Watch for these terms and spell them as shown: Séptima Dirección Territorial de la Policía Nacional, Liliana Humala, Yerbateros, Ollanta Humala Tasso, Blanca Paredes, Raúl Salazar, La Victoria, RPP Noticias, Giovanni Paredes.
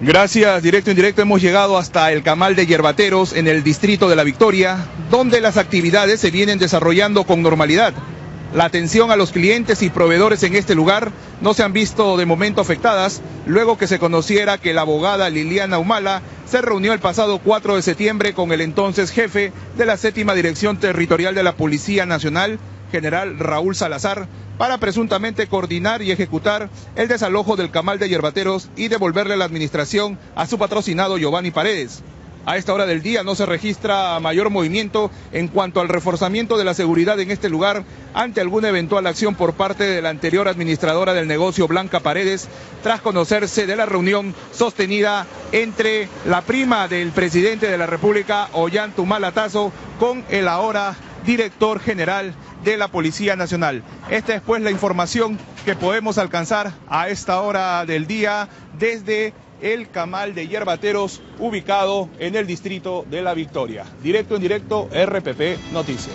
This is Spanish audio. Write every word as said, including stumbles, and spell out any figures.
Gracias, Directo Indirecto. Hemos llegado hasta el Camal de Yerbateros, en el distrito de La Victoria, donde las actividades se vienen desarrollando con normalidad. La atención a los clientes y proveedores en este lugar no se han visto de momento afectadas, luego que se conociera que la abogada Liliana Humala se reunió el pasado cuatro de septiembre con el entonces jefe de la Séptima Dirección Territorial de la Policía Nacional, general Raúl Salazar, para presuntamente coordinar y ejecutar el desalojo del Camal de Yerbateros y devolverle la administración a su patrocinado Giovanni Paredes. A esta hora del día no se registra mayor movimiento en cuanto al reforzamiento de la seguridad en este lugar ante alguna eventual acción por parte de la anterior administradora del negocio, Blanca Paredes, tras conocerse de la reunión sostenida entre la prima del presidente de la República, Ollanta Humala Tasso, con el ahora director general de la Policía Nacional. Esta es pues la información que podemos alcanzar a esta hora del día desde el Camal de Yerbateros, ubicado en el distrito de La Victoria. Directo en directo, R P P Noticias.